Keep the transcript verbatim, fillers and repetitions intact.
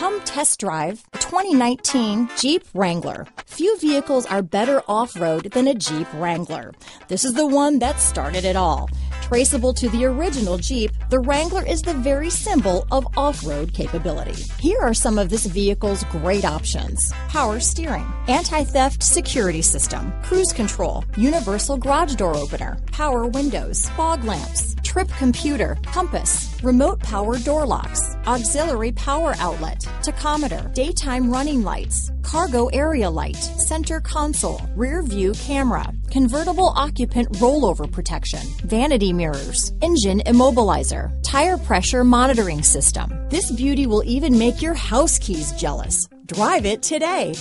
Come test drive the twenty nineteen Jeep Wrangler. Few vehicles are better off-road than a Jeep Wrangler. This is the one that started it all. Traceable to the original Jeep, the Wrangler is the very symbol of off-road capability. Here are some of this vehicle's great options: power steering, anti-theft security system, cruise control, universal garage door opener, power windows, fog lamps, trip computer, compass, remote power door locks, auxiliary power outlet, tachometer, daytime running lights, cargo area light, center console, rear view camera, convertible occupant rollover protection, vanity mirrors, engine immobilizer, tire pressure monitoring system. This beauty will even make your house keys jealous. Drive it today.